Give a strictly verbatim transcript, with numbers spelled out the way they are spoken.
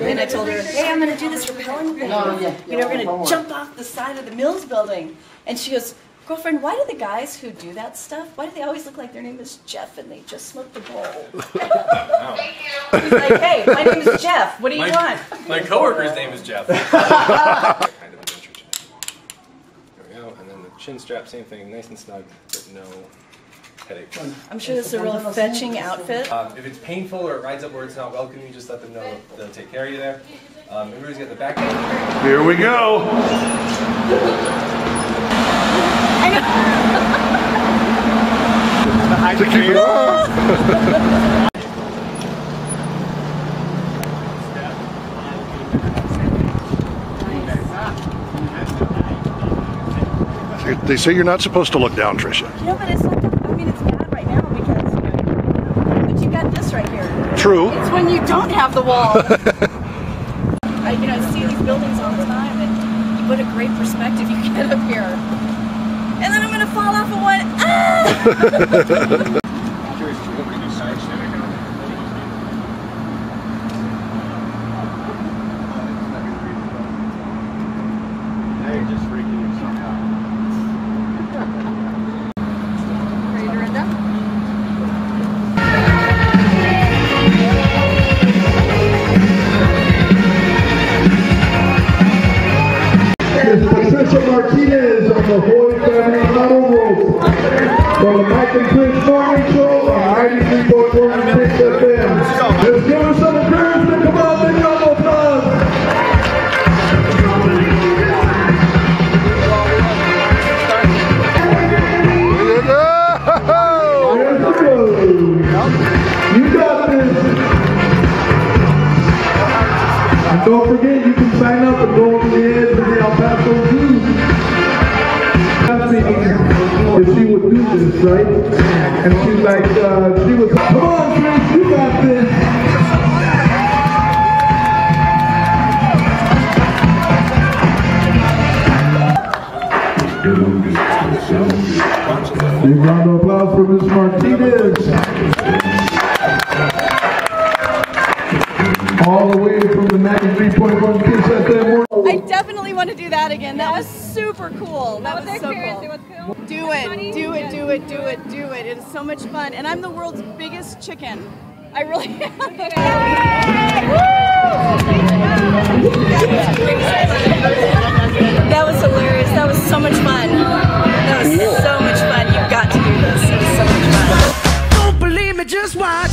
And I told her, hey, I'm going to do this rappelling thing. No, yeah, you know, we're going to jump off the side of the Mills Building. And she goes, girlfriend, why do the guys who do that stuff, why do they always look like their name is Jeff and they just smoked a bowl? Thank you. He's like, hey, my name is Jeff. What do you my, want? My coworker's name is Jeff. Kind of adventure tonight. There we go. And then the chin strap, same thing, nice and snug, but no headaches. I'm sure this is a real fetching outfit. Um, if it's painful or it rides up where it's not welcoming, just let them know they'll take care of you there. Um, everybody's got the back end. Here we go. To keep it off. They say you're not supposed to look down, Tricia. No, but it's like, I mean, it's bad right now because, but you got this right here. True. It's when you don't have the wall. I, you know, I see these buildings all the time, and what a great perspective you get up here. And then I'm going to fall off of one. Ah! Tricia Martinez on the Hoy Family Model Rope from the Mike and Chris Morning Show on ninety-three point one KISS F M. Let's give us some appearance and come on, big round of applause. You got this. And don't forget, you can sign up and go over the edge of the El Paso. If she would do this, right? And she's like, uh, she was, come on, Chris, you got this. Big round of applause for Miz Martinez. All the way from the ninety-three point one KISS F M. I definitely want to do that again. That was super cool. That, that was, was so cool. It was cool. Do it, do it, do it, do it, do it. It is so much fun. And I'm the world's biggest chicken. I really am. That was hilarious. That was so much fun. That was so much fun. You've got to do this. It was so much fun. Don't believe me, just watch.